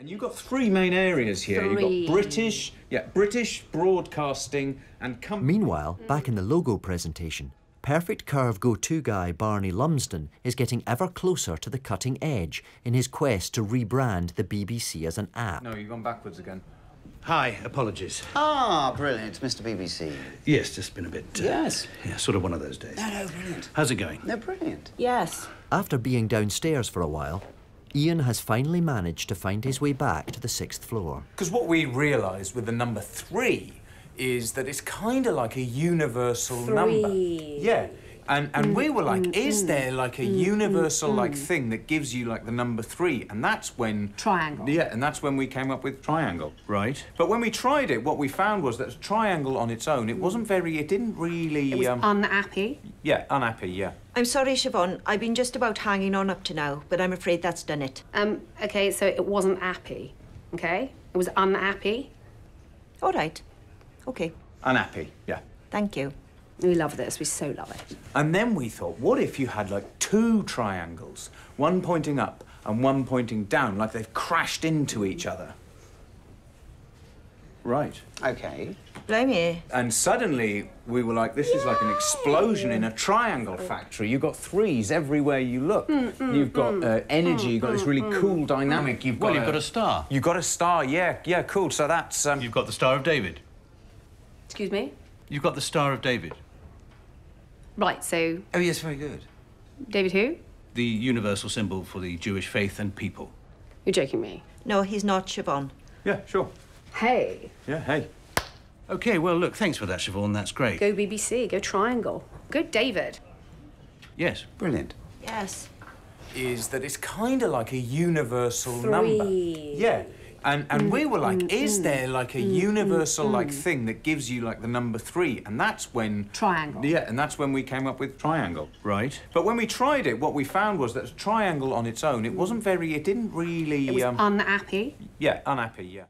And you've got three main areas here. You've got British, British broadcasting and company. Meanwhile, back in the logo presentation, perfect curve go-to guy Barney Lumsden is getting ever closer to the cutting edge in his quest to rebrand the BBC as an app. No, you've gone backwards again. Hi, apologies. Ah, brilliant, Mr. BBC. Yes, just been a bit... yes. Yeah, sort of one of those days. No, no, brilliant. How's it going? No, brilliant. Yes. After being downstairs for a while, Ian has finally managed to find his way back to the 6th floor. Because what we realised with the number 3 is that it's kind of like a universal number. Yeah. And we were like, is there like a universal like thing that gives you like the number 3? And that's when... Triangle. Yeah, and that's when we came up with triangle. Right. But when we tried it, what we found was that triangle on its own, it wasn't very... It didn't really... It was unhappy. Yeah, unhappy, yeah. I'm sorry, Siobhan. I've been just about hanging on up to now, but I'm afraid that's done it. OK, so it wasn't happy, OK? It was unhappy. All right. OK. Unhappy, yeah. Thank you. We love this, we so love it. And then we thought, what if you had, like, 2 triangles, one pointing up and one pointing down, like they've crashed into each other? Right. OK. Blimey. And suddenly we were like, this is like an explosion in a triangle factory. You've got 3s everywhere you look. You've got energy, you've got this really cool dynamic. You've got you've got a star. You've got a star, yeah. Yeah, cool. So that's... You've got the Star of David. Excuse me? You've got the Star of David. Right, so... Oh, yes, very good. David who? The universal symbol for the Jewish faith and people. You're joking me? No, he's not, Siobhan. Yeah, sure. Hey. Yeah, hey. OK, well, look, thanks for that, Siobhan. That's great. Go BBC, go Triangle. Go David. Yes. Brilliant. Yes. Is that it's kind of like a universal number. Yeah. And we were like, is there like a universal like thing that gives you like the number 3? And that's when... Triangle. Yeah, and that's when we came up with triangle. Right. But when we tried it, what we found was that triangle on its own, it wasn't very... It didn't really... It was unhappy. Yeah, unhappy, yeah.